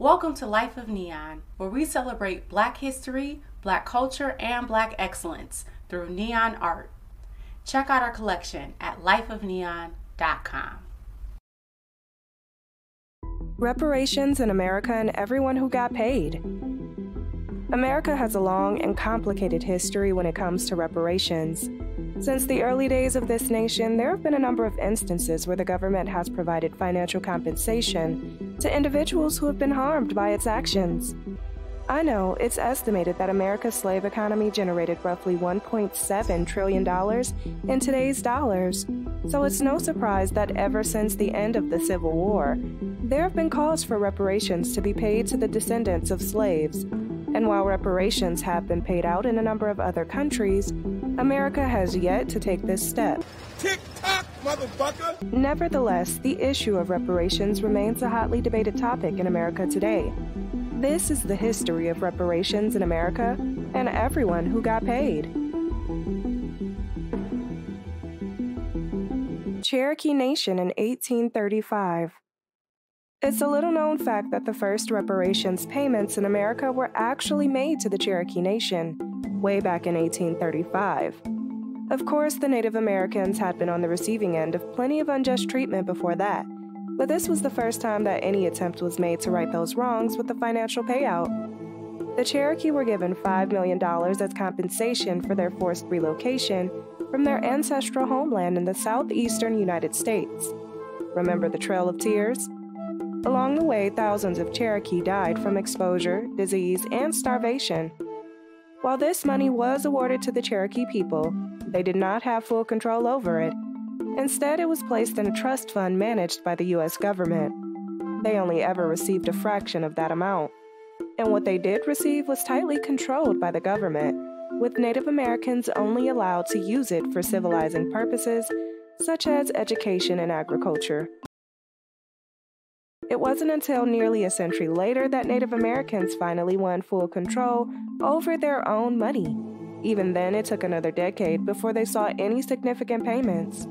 Welcome to Life of Neon, where we celebrate Black history, Black culture, and Black excellence through neon art. Check out our collection at lifeofneon.com. Reparations in America and everyone who got paid. America has a long and complicated history when it comes to reparations. Since the early days of this nation, there have been a number of instances where the government has provided financial compensation to individuals who have been harmed by its actions. I know it's estimated that America's slave economy generated roughly $1.7 trillion in today's dollars, so it's no surprise that ever since the end of the Civil War, there have been calls for reparations to be paid to the descendants of slaves. And while reparations have been paid out in a number of other countries, America has yet to take this step. Tick-tock, motherfucker! Nevertheless, the issue of reparations remains a hotly debated topic in America today. This is the history of reparations in America and everyone who got paid. Cherokee Nation in 1835. It's a little-known fact that the first reparations payments in America were actually made to the Cherokee Nation, way back in 1835. Of course, the Native Americans had been on the receiving end of plenty of unjust treatment before that, but this was the first time that any attempt was made to right those wrongs with a financial payout. The Cherokee were given $5 million as compensation for their forced relocation from their ancestral homeland in the southeastern United States. Remember the Trail of Tears? Along the way, thousands of Cherokee died from exposure, disease, and starvation. While this money was awarded to the Cherokee people, they did not have full control over it. Instead, it was placed in a trust fund managed by the U.S. government. They only ever received a fraction of that amount. And what they did receive was tightly controlled by the government, with Native Americans only allowed to use it for civilizing purposes, such as education and agriculture. It wasn't until nearly a century later that Native Americans finally won full control over their own money. Even then, it took another decade before they saw any significant payments.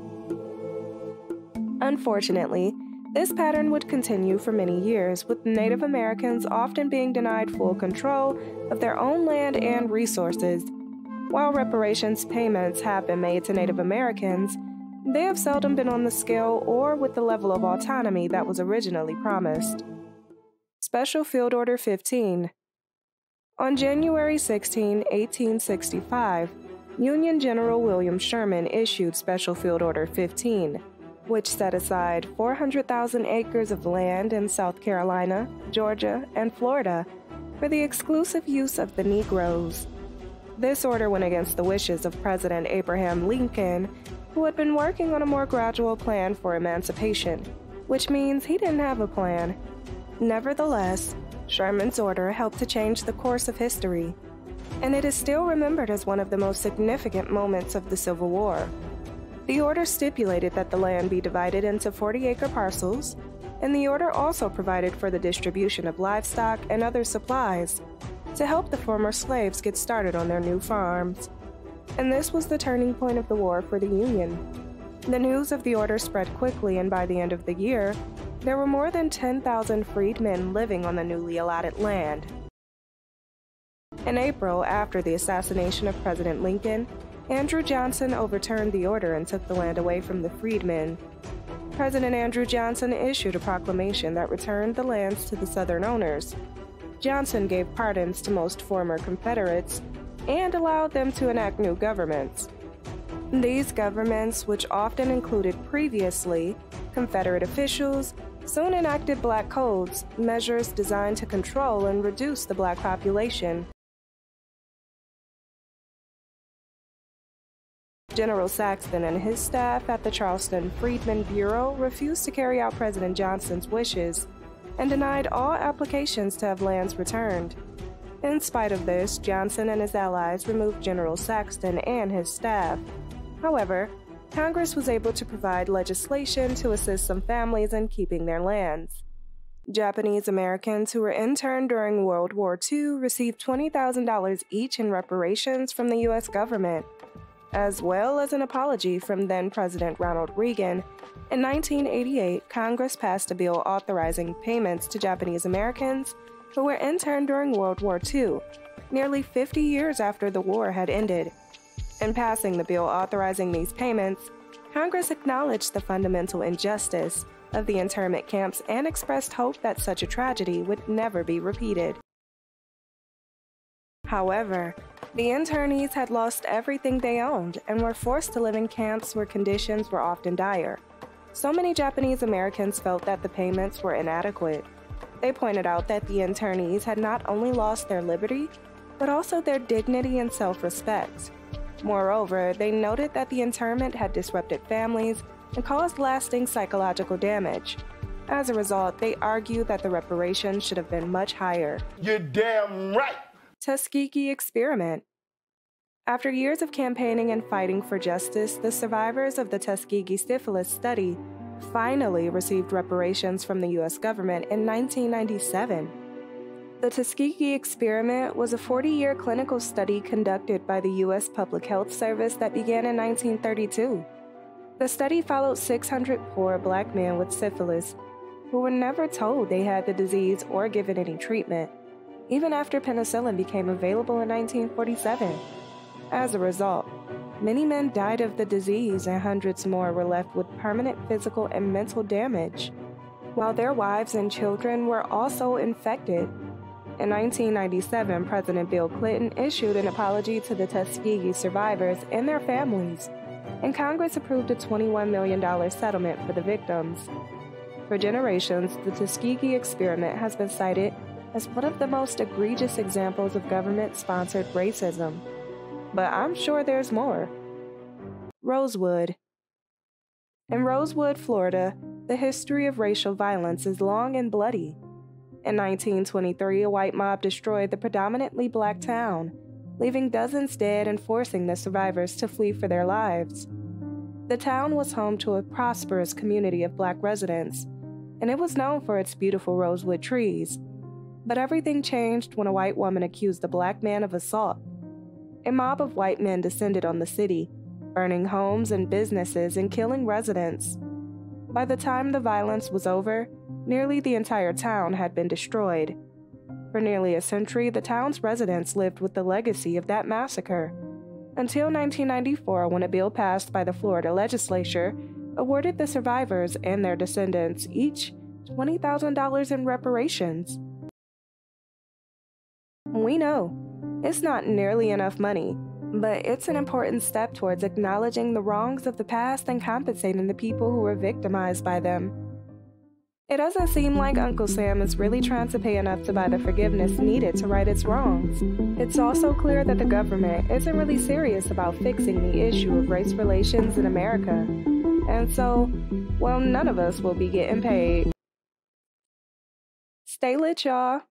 Unfortunately, this pattern would continue for many years, with Native Americans often being denied full control of their own land and resources. While reparations payments have been made to Native Americans, they have seldom been on the scale or with the level of autonomy that was originally promised. Special Field Order 15. On January 16, 1865, Union General William Sherman issued Special Field Order 15, which set aside 400,000 acres of land in South Carolina, Georgia, and Florida for the exclusive use of the Negroes. This order went against the wishes of President Abraham Lincoln, who had been working on a more gradual plan for emancipation, which means he didn't have a plan. Nevertheless, Sherman's order helped to change the course of history, and it is still remembered as one of the most significant moments of the Civil War. The order stipulated that the land be divided into 40-acre parcels, and the order also provided for the distribution of livestock and other supplies to help the former slaves get started on their new farms. And this was the turning point of the war for the Union. The news of the order spread quickly, and by the end of the year, there were more than 10,000 freedmen living on the newly allotted land. In April, after the assassination of President Lincoln, Andrew Johnson overturned the order and took the land away from the freedmen. President Andrew Johnson issued a proclamation that returned the lands to the Southern owners. Johnson gave pardons to most former Confederates and allowed them to enact new governments. These governments, which often included previously Confederate officials, soon enacted Black codes, measures designed to control and reduce the Black population. General Saxton and his staff at the Charleston Freedmen's Bureau refused to carry out President Johnson's wishes and denied all applications to have lands returned. In spite of this, Johnson and his allies removed General Saxton and his staff. However, Congress was able to provide legislation to assist some families in keeping their lands. Japanese Americans who were interned during World War II received $20,000 each in reparations from the U.S. government. as well as an apology from then-President Ronald Reagan, in 1988, Congress passed a bill authorizing payments to Japanese Americans who were interned during World War II, nearly 50 years after the war had ended. In passing the bill authorizing these payments, Congress acknowledged the fundamental injustice of the internment camps and expressed hope that such a tragedy would never be repeated. However, the internees had lost everything they owned and were forced to live in camps where conditions were often dire. So many Japanese Americans felt that the payments were inadequate. They pointed out that the internees had not only lost their liberty, but also their dignity and self-respect. Moreover, they noted that the internment had disrupted families and caused lasting psychological damage. As a result, they argued that the reparations should have been much higher. You're damn right! Tuskegee Experiment. After years of campaigning and fighting for justice, the survivors of the Tuskegee Syphilis study finally received reparations from the U.S. government in 1997. The Tuskegee Experiment was a 40-year clinical study conducted by the U.S. Public Health Service that began in 1932. The study followed 600 poor Black men with syphilis who were never told they had the disease or given any treatment, even after penicillin became available in 1947. As a result, many men died of the disease and hundreds more were left with permanent physical and mental damage, while their wives and children were also infected. In 1997, President Bill Clinton issued an apology to the Tuskegee survivors and their families, and Congress approved a $21 million settlement for the victims. For generations, the Tuskegee Experiment has been cited as one of the most egregious examples of government-sponsored racism. But I'm sure there's more. Rosewood. In Rosewood, Florida, the history of racial violence is long and bloody. In 1923, a white mob destroyed the predominantly Black town, leaving dozens dead and forcing the survivors to flee for their lives. The town was home to a prosperous community of Black residents, and it was known for its beautiful rosewood trees. But everything changed when a white woman accused a Black man of assault. A mob of white men descended on the city, burning homes and businesses and killing residents. By the time the violence was over, nearly the entire town had been destroyed. For nearly a century, the town's residents lived with the legacy of that massacre, until 1994, when a bill passed by the Florida legislature awarded the survivors and their descendants each $20,000 in reparations. We know, it's not nearly enough money, but it's an important step towards acknowledging the wrongs of the past and compensating the people who were victimized by them. It doesn't seem like Uncle Sam is really trying to pay enough to buy the forgiveness needed to right its wrongs. It's also clear that the government isn't really serious about fixing the issue of race relations in America. And so, well, none of us will be getting paid. Stay lit, y'all.